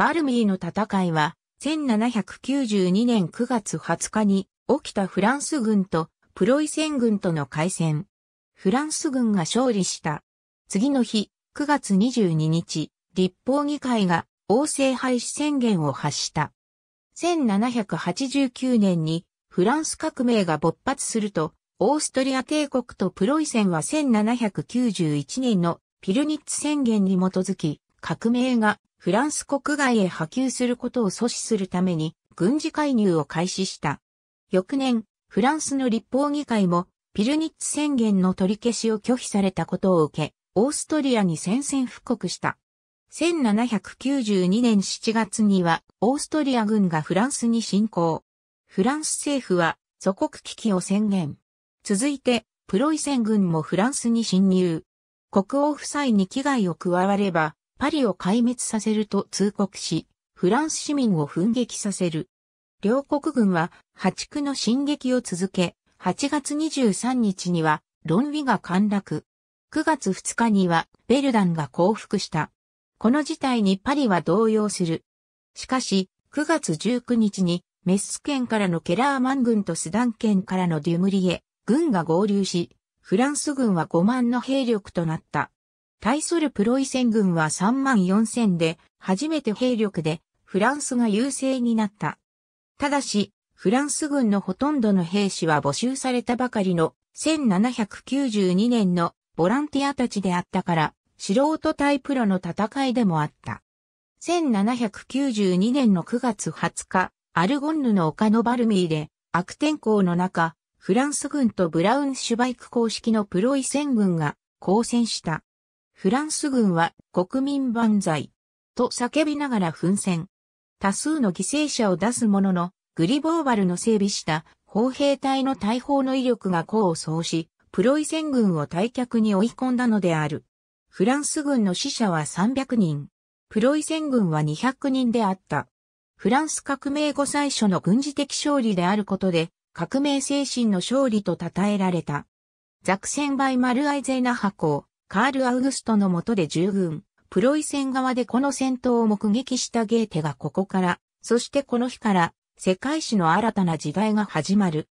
バルミーの戦いは、1792年9月20日に起きたフランス軍とプロイセン軍との開戦。フランス軍が勝利した。次の日、9月22日、立法議会が王政廃止宣言を発した。1789年にフランス革命が勃発すると、オーストリア帝国とプロイセンは1791年のピルニッツ宣言に基づき、革命がフランス国外へ波及することを阻止するために軍事介入を開始した。翌年、フランスの立法議会もピルニッツ宣言の取り消しを拒否されたことを受け、オーストリアに宣戦布告した。1792年7月にはオーストリア軍がフランスに侵攻。フランス政府は祖国危機を宣言。続いて、プロイセン軍もフランスに侵入。国王夫妻に危害を加われば、パリを壊滅させると通告し、フランス市民を憤激させる。両国軍は破竹の進撃を続け、8月23日にはロンウィが陥落。9月2日にはベルダンが降伏した。この事態にパリは動揺する。しかし、9月19日にメッス県からのケラーマン軍とスダン県からのデュムリエ軍が合流し、フランス軍は5万の兵力となった。対するプロイセン軍は3万4千で、初めて兵力でフランスが優勢になった。ただし、フランス軍のほとんどの兵士は募集されたばかりの1792年のボランティアたちであったから、素人対プロの戦いでもあった。1792年の9月20日、アルゴンヌの丘のバルミーで悪天候の中、フランス軍とブラウンシュバイク公式のプロイセン軍が交戦した。フランス軍は国民万歳と叫びながら奮戦。多数の犠牲者を出すものの、グリボーバルの整備した砲兵隊の大砲の威力が功を奏し、プロイセン軍を退却に追い込んだのである。フランス軍の死者は300人。プロイセン軍は200人であった。フランス革命後最初の軍事的勝利であることで、革命精神の勝利と称えられた。ザクセン・バイマル・アイゼーナ派公、カール・アウグストの下で従軍、プロイセン側でこの戦闘を目撃したゲーテがここから、そしてこの日から、世界史の新たな時代が始まる。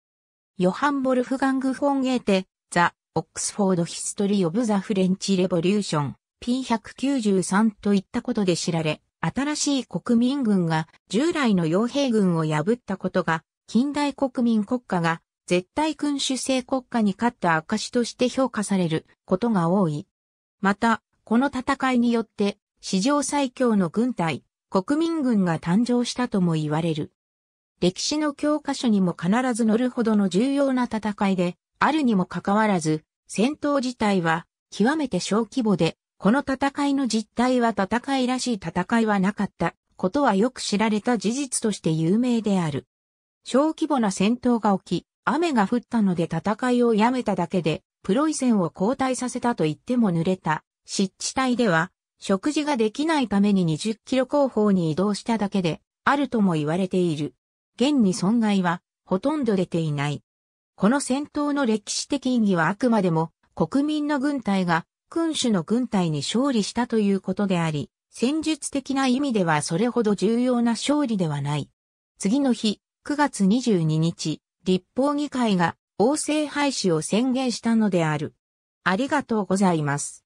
ヨハン・ヴォルフガング・フォン・ゲーテ、ザ・オックスフォード・ヒストリー・オブ・ザ・フレンチ・レボリューション、P193 といったことで知られ、新しい国民軍が従来の傭兵軍を破ったことが、近代国民国家が絶対君主制国家に勝った証として評価されることが多い。また、この戦いによって史上最強の軍隊、国民軍が誕生したとも言われる。歴史の教科書にも必ず載るほどの重要な戦いであるにもかかわらず、戦闘自体は極めて小規模で、この戦いの実態は戦いらしい戦いはなかったことはよく知られた事実として有名である。小規模な戦闘が起き、雨が降ったので戦いをやめただけで、プロイセンを後退させたと言っても濡れた湿地帯では、食事ができないために20キロ後方に移動しただけで、あるとも言われている。現に損害は、ほとんど出ていない。この戦闘の歴史的意義はあくまでも、国民の軍隊が、君主の軍隊に勝利したということであり、戦術的な意味ではそれほど重要な勝利ではない。次の日、9月22日、立法議会が王政廃止を宣言したのである。ありがとうございます。